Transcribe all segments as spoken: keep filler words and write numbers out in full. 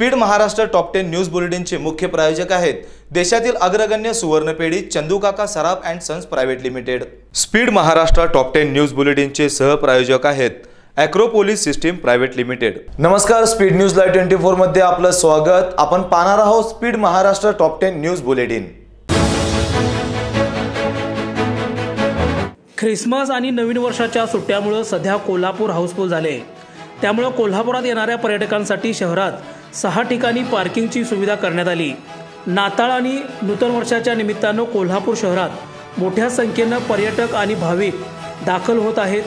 Speed Maharashtra top ten news बुलेटिनचे मुख्य प्रायोजक आहेत देशातील अग्रगण्य सुवर्णपेढी Chandukaka Saraf and sons private limited. Speed Maharashtra top ten news बुलेटिनचे सहप्रायोजक आहेत ॲक्रोपोलिस सिस्टीम प्रायव्हेट लिमिटेड। नमस्कार, स्पीड न्यूज लाईव्ह चोवीस मध्ये आपलं स्वागत। आपण पाहणार आहोत speed Maharashtra top ten news bulletin. Christmas आणि नवीन वर्षाच्या सुट्ट्यामुळे सध्या कोल्हापूर हाऊसफुल झाले। त्यामुळे कोल्हापुरात येणाऱ्या पर्यटकांसाठी शहरात सहा ठिकाणी पार्किंगची सुविधा करण्यात आली। नाताळ आणि नूतन वर्षाच्या निमित्ताने कोल्हापूर शहरात मोठ्या संख्येने पर्यटक आणि भाविक दाखल होत आहेत।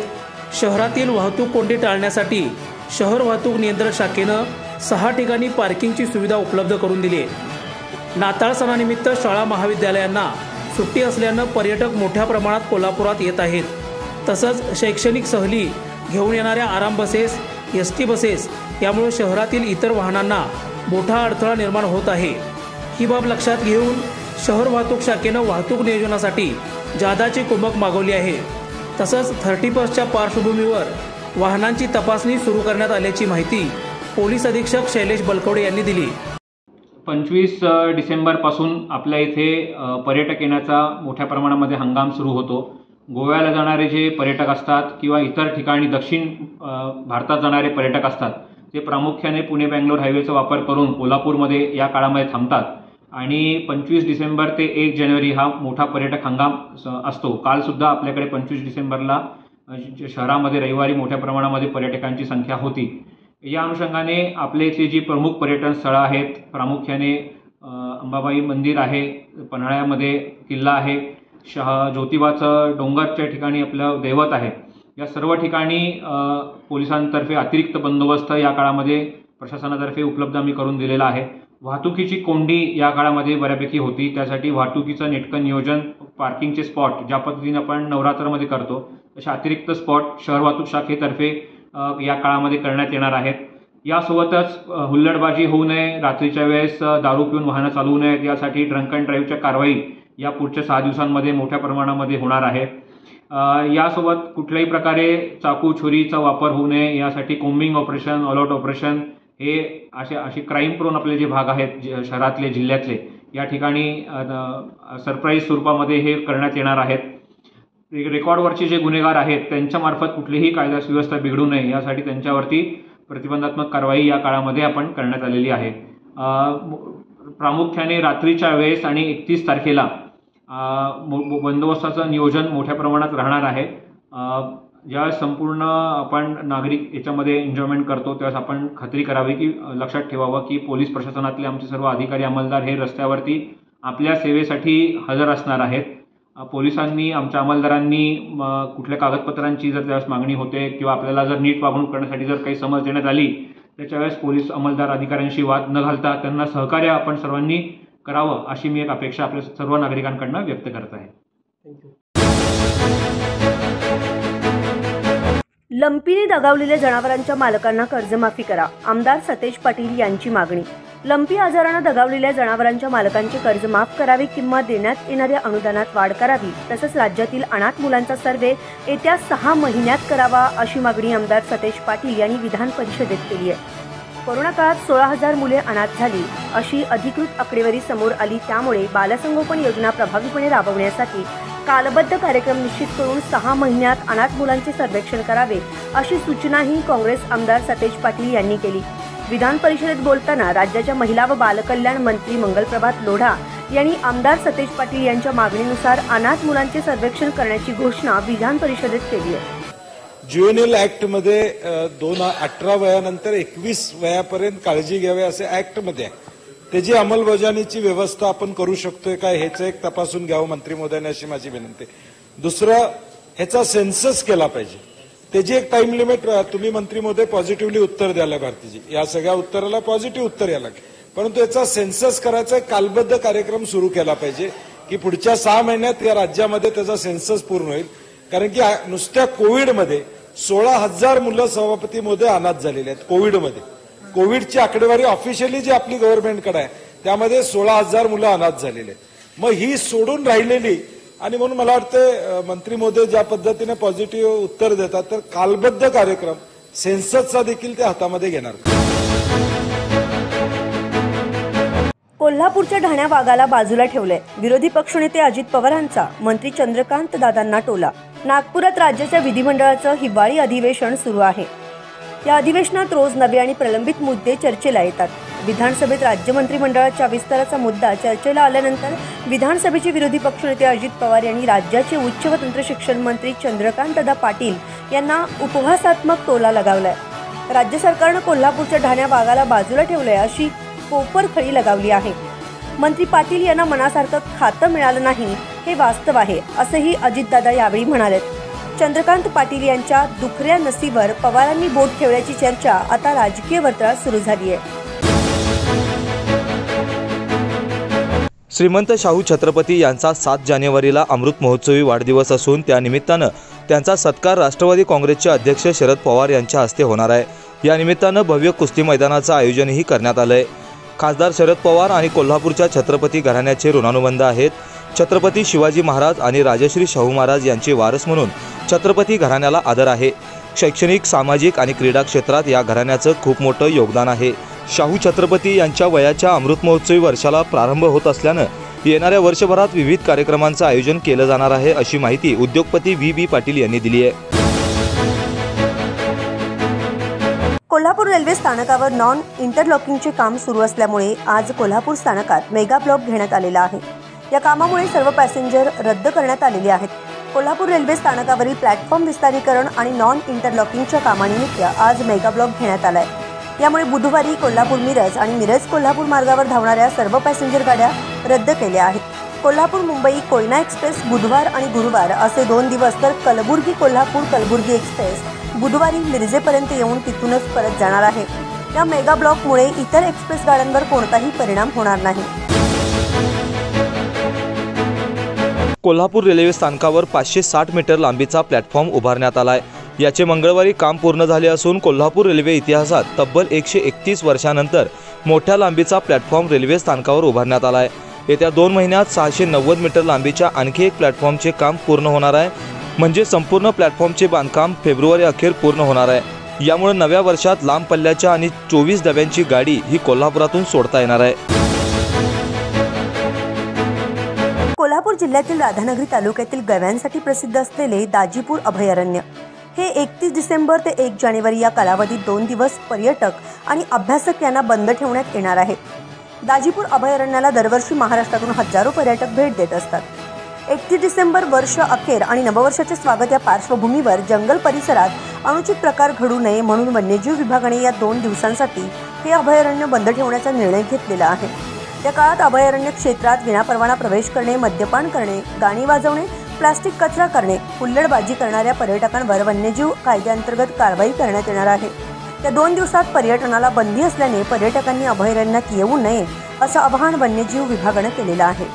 शहरातील वाहतूक कोंडी टाळण्यासाठी शहर वाहतूक नियंत्रण शाखेने सहा ठिकाणी पार्किंगची सुविधा उपलब्ध करून दिली आहे। नाताळ सणानिमित्त शाळा महाविद्यालयांना सुट्टी असल्याने पर्यटक मोठ्या प्रमाणात कोल्हापुरात येत आहेत। तसंच शैक्षणिक सहली घेऊन येणाऱ्या आराम बसेस, एस टी बसेस यामुळे शहरातील इतर वाहनांना मोठा अडथळा निर्माण होत आहे। ही बाब लक्षात घेऊन शहर वाहतूक शाखेनं वाहतूक नियोजनासाठी जादाची कुमक मागवली आहे। तसंच थर्टी फर्स्टच्या पार्श्वभूमीवर वाहनांची तपासणी सुरू करण्यात आल्याची माहिती पोलीस अधीक्षक शैलेश बलकवडे यांनी दिली। पंचवीस डिसेंबरपासून आपल्या इथे पर्यटक येण्याचा मोठ्या प्रमाणामध्ये हंगाम सुरू होतो। गोव्याला जाणारे जे पर्यटक असतात किंवा इतर ठिकाणी दक्षिण भारतात जाणारे पर्यटक असतात ते प्रामुख्याने पुणे बेंगलोर हायवेचा वापर करून कोल्हापूरमध्ये या काळामध्ये थांबतात आणि पंचवीस डिसेंबर ते एक जानेवारी हा मोठा पर्यटक हंगाम असतो। कालसुद्धा आपल्याकडे पंचवीस डिसेंबरला शहरामध्ये रविवारी मोठ्या प्रमाणामध्ये पर्यटकांची संख्या होती। या अनुषंगाने आपल्या इथली जी प्रमुख पर्यटन स्थळं आहेत प्रामुख्याने अंबाबाई मंदिर आहे, पन्हाळ्यामध्ये किल्ला आहे, शाह ज्योतिबाचं डोंगरच्या ठिकाणी आपलं दैवत आहे, या सर्व ठिकाणी पोलिसांतर्फे अतिरिक्त बंदोबस्त या काळामध्ये प्रशासनातर्फे उपलब्ध आम्ही करून दिलेला आहे। वाहतुकीची कोंडी या काळामध्ये बऱ्यापैकी होती, त्यासाठी वाहतुकीचं नेटकं नियोजन, पार्किंगचे स्पॉट ज्या पद्धतीने आपण नवरात्रामध्ये करतो तसे अतिरिक्त स्पॉट शहर वाहतूक शाखेतर्फे या काळामध्ये करण्यात येणार आहेत। यासोबतच हुल्लडबाजी होऊ नये, रात्रीच्या वेळेस दारू पिऊन वाहनं चालवू नयेत यासाठी ड्रंक अँड ड्राईव्हच्या कारवाई या पुढच्या सहा दिवसांमध्ये मोठ्या प्रमाणामध्ये होणार आहे। यासोबत कुठल्याही प्रकारे चाकू छुरीचा वापर होऊ नये यासाठी combing operation, all out operation हे असे असे क्राईम प्रोन आपले जे भाग आहेत जे शहरातले जिल्ह्यातले या ठिकाणी सरप्राईज स्वरूपामध्ये हे करण्यात येणार आहेत। रेकॉर्डवरचे जे गुन्हेगार आहेत त्यांच्यामार्फत कुठलीही कायदा सुव्यवस्था बिघडू नये यासाठी त्यांच्यावरती प्रतिबंधात्मक कारवाई या काळामध्ये आपण करण्यात आलेली आहे। प्रामुख्याने रात्रीच्या वेळेस आणि एकतीस तारखेला बंदोबस्ताचं नियोजन मोठ्या प्रमाणात राहणार आहे। ज्या संपूर्ण आपण नागरिक याच्यामध्ये एन्जॉयमेंट करतो त्यास आपण खात्री करावी की लक्षात ठेवावं की पोलीस प्रशासनातले आमचे सर्व अधिकारी अंमलदार हे रस्त्यावरती आपल्या सेवेसाठी हजर असणार आहेत। पोलिसांनी आमच्या अंमलदारांनी कुठल्या कागदपत्रांची जर त्यावेळेस मागणी होते किंवा आपल्याला जर नीट वागणूक करण्यासाठी जर काही समज देण्यात आली त्याच्यावेळेस पोलीस अंमलदार अधिकाऱ्यांशी वाद न घालता त्यांना सहकार्य आपण सर्वांनी करावं अशी मी एक अपेक्षा आपल्या सर्व नागरिकांकडून व्यक्त करत आहे। लंपीने दगावलेल्या जनावरांच्या मालकांना कर्जमाफी करा, आमदार सतेज पाटील यांची मागणी। लंपी आजारानं दगावलेल्या जनावरांच्या मालकांचे कर्ज माफ करावे किंवा देण्यात येणाऱ्या अनुदानात वाढ करावी, तसंच राज्यातील अनाथ मुलांचा सर्वे येत्या सहा महिन्यात करावा अशी मागणी आमदार सतेज पाटील यांनी विधान परिषदेत केली आहे। कोरोना काळात सोळा हजार मुले अनाथ झाली अशी अधिकृत आकडेवारी समोर आली, त्यामुळे बालसंगोपन योजना प्रभावीपणे राबवण्यासाठी कालबद्ध कार्यक्रम निश्चित करून सहा महिन्यात अनाथ मुलांचे सर्वेक्षण करावे अशी सूचनाही काँग्रेस आमदार सतेज पाटील यांनी केली। विधान परिषदेत बोलताना राज्याच्या महिला व बालकल्याण मंत्री मंगलप्रभात लोढा यांनी आमदार सतेज पाटील यांच्या मागणीनुसार अनाथ मुलांचे सर्वेक्षण करण्याची घोषणा विधान परिषदेत केली आहे। ज्युएनएल ऍक्टमध्ये दोन अठरा वयानंतर एकवीस वयापर्यंत काळजी घ्यावी असे ऍक्टमध्ये आहे, त्याची अंमलबजावणीची व्यवस्था आपण करू शकतोय काय ह्याचं एक तपासून घ्यावं मंत्री महोदयांनी अशी माझी विनंती। दुसरं, ह्याचा सेन्सस केला पाहिजे, त्याची एक टाइम लिमिट तुम्ही मंत्री महोदय पॉझिटिव्हली उत्तर द्यायला भारतीजी, या सगळ्या उत्तराला पॉझिटिव्ह उत्तर यायला, परंतु याचा सेन्सस करायचा एक कालबद्ध कार्यक्रम सुरू केला पाहिजे की पुढच्या सहा महिन्यात या राज्यामध्ये त्याचा सेन्सस पूर्ण होईल। कारण की नुसत्या कोविडमध्ये सोळा हजार मुलं सभापती महोदय अनाथ झालेले आहेत। कोविडमध्ये कोविडची आकडेवारी ऑफिशियली जी आपली गव्हर्नमेंटकडे आहे त्यामध्ये सोळा हजार मुलं अनाथ झालेले आहेत। मग ही सोडून राहिलेली आणि म्हणून मला वाटतं मंत्री महोदय ज्या पद्धतीने पॉझिटिव्ह उत्तर देतात तर कालबद्ध कार्यक्रम सेन्ससचा देखील ते हातामध्ये घेणार। कोल्हापूरच्या ढाण्या वाघाला बाजूला ठेवले, विरोधी पक्षनेते अजित पवारांचा मंत्री चंद्रकांत दादांना टोला। नागपुरात राज्याच्या विधिमंडळाचं हिवाळी अधिवेशन सुरू आहे। या अधिवेशनात रोज नवे आणि प्रलंबित मुद्दे चर्चेला येतात। विधानसभेत राज्य मंत्रिमंडळाच्या विस्ताराचा मुद्दा चर्चेला आल्यानंतर विधानसभेचे विरोधी पक्षनेते अजित पवार यांनी राज्याचे उच्च व तंत्र शिक्षण मंत्री चंद्रकांतदा पाटील यांना उपहासात्मक टोला लगावलाय। राज्य सरकारने कोल्हापूरच्या ढाण्या वाघाला बाजूला ठेवले अशी कोपर खळी लगावली आहे। मंत्री पाटील यांना मनासारखं खातं मिळालं नाही हे वास्तव आहे, असेही अजितदादा यावेळी म्हणाले। चंद्रकांत पाटील यांच्या दुखऱ्या नसीवर पवारांनी बोट ठेवल्याची चर्चा आता राजकीय वर्तुळात सुरू झाली आहे। श्रीमंत शाहू छत्रपती यांचा सात जानेवारीला अमृत महोत्सवी वाढदिवस असून त्यानिमित्तानं त्यांचा सत्कार राष्ट्रवादी काँग्रेसचे अध्यक्ष शरद पवार यांच्या हस्ते होणार आहे। या निमित्तानं भव्य कुस्ती मैदानाचं आयोजनही करण्यात आलं आहे। खासदार शरद पवार आणि कोल्हापूरच्या छत्रपती घराण्याचे ऋणानुबंध आहेत। छत्रपती शिवाजी महाराज आणि राजश्री शाहू महाराज यांचे वारस म्हणून छत्रपती घराण्याला आदर आहे। शैक्षणिक, सामाजिक आणि क्रीडा क्षेत्रात या घराण्याचं खूप मोठं योगदान आहे। शाहू छत्रपती यांच्या वयाच्या अमृत महोत्सवी वर्षाला प्रारंभ होत असल्यानं येणाऱ्या वर्षभरात विविध कार्यक्रमांचं आयोजन केलं जाणार आहे, अशी माहिती उद्योगपती व्हीबी पाटील यांनी दिली आहे। कोल्हापूर रेल्वे स्थानकावर नॉन इंटरलॉकिंगचे काम सुरू असल्यामुळे आज कोल्हापूर स्थानकात मेगा ब्लॉक घेण्यात आलेला आहे। या कामामुळे सर्व पॅसेंजर रद्द करण्यात आलेले आहेत। कोल्हापूर रेल्वे स्थानकावरील प्लॅटफॉर्म विस्तारीकरण आणि नॉन इंटरलॉकिंगच्या कामानिमित्त आज मेगा ब्लॉक घेण्यात आला आहे। यामुळे बुधवारी कोल्हापूर मिरज आणि मिरज कोल्हापूर मार्गावर धावणाऱ्या सर्व पॅसेंजर गाड्या रद्द केल्या आहेत। कोल्हापूर मुंबई कोयना एक्सप्रेस बुधवार आणि गुरुवार असे दोन दिवस, तर कालबुर्गी कोल्हापूर कालबुर्गी एक्सप्रेस बुधवारी मिरजेपर्यंत येऊन तिथूनच परत जाणार आहे। या मेगा ब्लॉकमुळे इतर एक्सप्रेस गाड्यांवर कोणताही परिणाम होणार नाही। कोल्हापूर रेल्वे स्थानकावर पाचशे साठ मीटर लांबीचा प्लॅटफॉर्म उभारण्यात आला आहे। याचे मंगळवारी काम पूर्ण झाले असून कोल्हापूर रेल्वे इतिहासात तब्बल एकशे एकतीस वर्षानंतर मोठ्या लांबीचा प्लॅटफॉर्म रेल्वे स्थानकावर उभारण्यात आला आहे। येत्या दोन महिन्यात सहाशे नव्वद मीटर लांबीच्या आणखी एक प्लॅटफॉर्मचे काम पूर्ण होणार आहे, म्हणजे संपूर्ण प्लॅटफॉर्मचे बांधकाम फेब्रुवारी अखेर पूर्ण होणार आहे। यामुळे नव्या वर्षात लांब पल्ल्याच्या आणि चोवीस डब्यांची गाडी ही कोल्हापुरातून सोडता येणार आहे। कोल्हापूर जिल्ह्यातील राधानगरी तालुक्यातील गव्यांसाठी प्रसिद्ध असलेले दाजीपुर अभयारण्य हे एकतीस डिसेंबर ते एक जानेवारी या कालावधीत दोन दिवस पर्यटक आणि अभ्यासक यांना बंद ठेवण्यात येणार आहे। दाजीपुर अभयारण्याला दरवर्षी महाराष्ट्रातून हजारो पर्यटक भेट देत असतात। एकतीस डिसेंबर वर्ष अखेर आणि नववर्षाचे स्वागत या पार्श्वभूमीवर जंगल परिसरात अनुचित प्रकार घडू नये म्हणून वन्यजीव विभागाने या दोन दिवसांसाठी हे अभयारण्य बंद ठेवण्याचा निर्णय घेतलेला आहे। या काळात अभयारण्य क्षेत्रात विनापरवाना प्रवेश करणे, मद्यपान करणे, गाणी वाजवणे, प्लास्टिक कचरा करणे, हुल्लडबाजी करणाऱ्या पर्यटकांवर वन्यजीव कायद्याअंतर्गत कारवाई करण्यात येणार आहे। या दोन दिवसात पर्यटनाला बंदी असल्याने पर्यटकांनी अभयारण्यात येऊ नये असं आवाहन वन्यजीव विभागानं केलेलं आहे।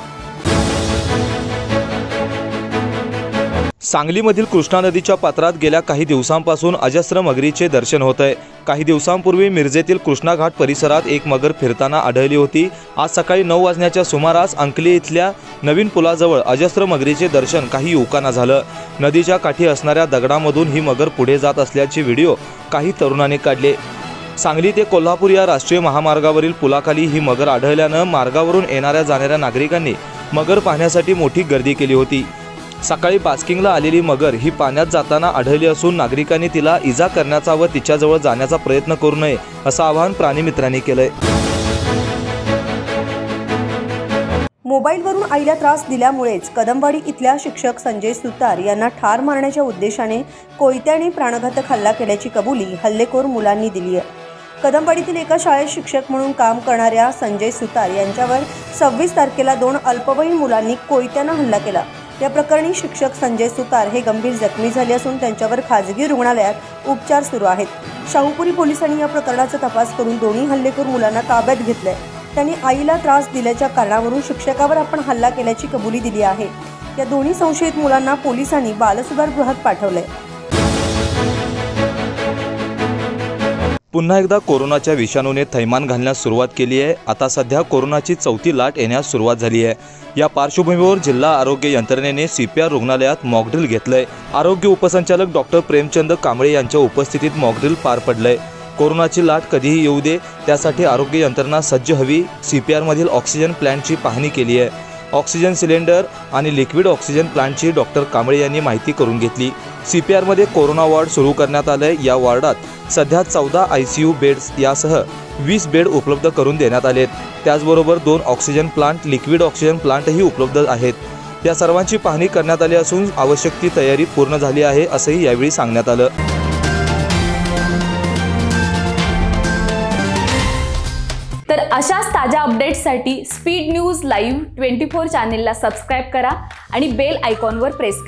सांगलीमधील कृष्णा नदीच्या पात्रात गेल्या काही दिवसांपासून अजस्र मगरीचे दर्शन होत आहे। काही दिवसांपूर्वी मिरजेतील कृष्णा घाट परिसरात एक मगर फिरताना आढळली होती। आज सकाळी नऊ वाजण्याच्या सुमारास अंकली इथल्या नवीन पुलाजवळ अजस्र मगरीचे दर्शन काही युवकांना झालं। नदीच्या काठी असणाऱ्या दगडामधून ही मगर पुढे जात असल्याचे व्हिडिओ काही तरुणांनी काढले। सांगली ते कोल्हापूर या राष्ट्रीय महामार्गावरील पुलाखाली ही मगर आढळल्यानं मार्गावरून येणाऱ्या जाणाऱ्या नागरिकांनी मगर पाहण्यासाठी मोठी गर्दी केली होती। सकाळी बास्किंगला आलेली मगर ही पाण्यात जाताना आढळली असून नागरिकांनी तिला इजा करण्याचा व तिच्याजवळ जाण्याचा प्रयत्न करू नये असं आवाहन प्राणीमित्रांनी केलंय। मोबाईलवरून आईला त्रास दिल्यामुळेच कदमवाडी इथल्या शिक्षक संजय सुतार यांना ठार मारण्याच्या उद्देशाने कोयत्याने प्राणघातक हल्ला केल्याची कबुली हल्लेखोर मुलांनी दिली आहे। कदमवाडीतील एका शाळेत शिक्षक म्हणून काम करणाऱ्या संजय सुतार यांच्यावर सव्वीस तारखेला दोन अल्पवयीन मुलांनी कोयत्यानं हल्ला केला। या प्रकरणी शिक्षक संजय सुतार हे गंभीर जखमी झाले असून त्यांच्यावर खाजगी रुग्णालयात उपचार सुरू आहेत। शाहूपुरी पोलिसांनी या प्रकरणाचा तपास करून दोन्ही हल्लेखोर मुलांना ताब्यात घेतलंय। त्यांनी आईला त्रास दिल्याच्या कारणावरून शिक्षकावर आपण हल्ला केल्याची कबुली दिली आहे। या दोन्ही संशयित मुलांना पोलिसांनी बालसुधार गृहात पाठवलंय। पुन्हा एकदा कोरोनाच्या विषाणूने थैमान घालण्यास सुरुवात केली आहे। आता सध्या कोरोनाची चौथी लाट येण्यास सुरुवात झाली आहे। या पार्श्वभूमीवर जिल्हा आरोग्य यंत्रणेने सीपीआर रुग्णालयात मॉकड्रिल घेतलंय। आरोग्य उपसंचालक डॉक्टर प्रेमचंद कांबळे यांच्या उपस्थितीत मॉकड्रिल पार पडलंय। कोरोनाची लाट कधीही येऊ दे त्यासाठी आरोग्य यंत्रणा सज्ज हवी। सीपीआर मधील ऑक्सिजन प्लांटची पाहणी केली आहे। ऑक्सिजन सिलेंडर आणि लिक्विड ऑक्सिजन प्लांटची डॉक्टर कांबळे यांनी माहिती करून घेतली। सीपीआर मध्ये कोरोना वार्ड सुरू करण्यात आले। या वार्डात सध्या चौदा आयसीयू बेड्स यासह वीस बेड उपलब्ध करून देण्यात आलेत। त्याचबरोबर दोन ऑक्सिजन प्लांट लिक्विड ऑक्सिजन प्लांटही उपलब्ध आहेत। या सर्वांची पाहणी करण्यात आली असून आवश्यक ती तयारी पूर्ण झाली आहे असेही यावेळी सांगण्यात आले। तर अशाच ताजा अपडेट्ससाठी स्पीड न्यूज लाईव्ह चोवीस चॅनलला सबस्क्राइब करा आणि बेल आयकॉनवर प्रेस करा।